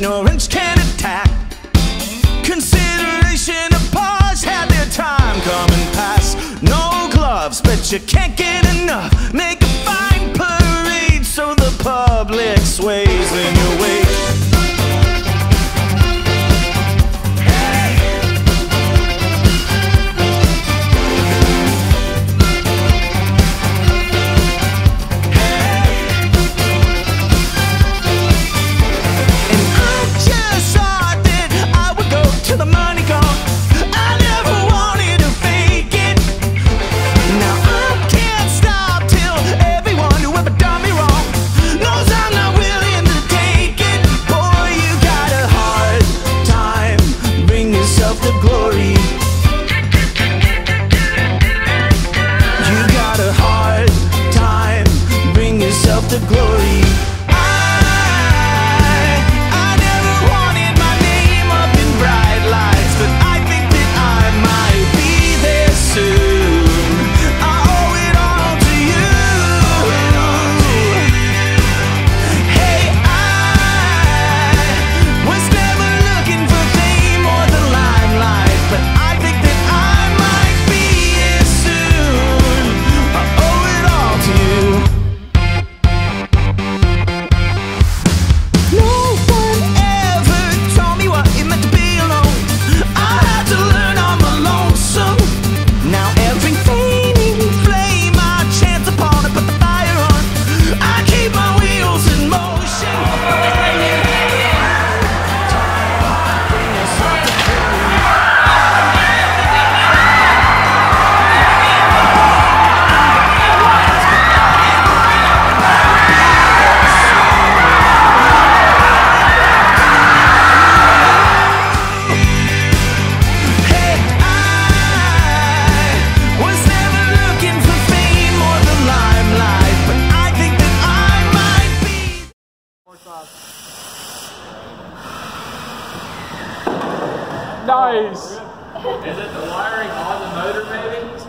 ignorance can attack. Consideration of pause had their time come and pass. No gloves, but you can't get enough. Make a fine parade so the public sways in your way. The glory. I never wanted my name up in bright lights, but I think that I might be there soon. I owe it all to you. Hey, I was never looking for fame or the limelight, but I think that I might be there soon. I owe it all to you. Nice. Is it the wiring on the motor, maybe?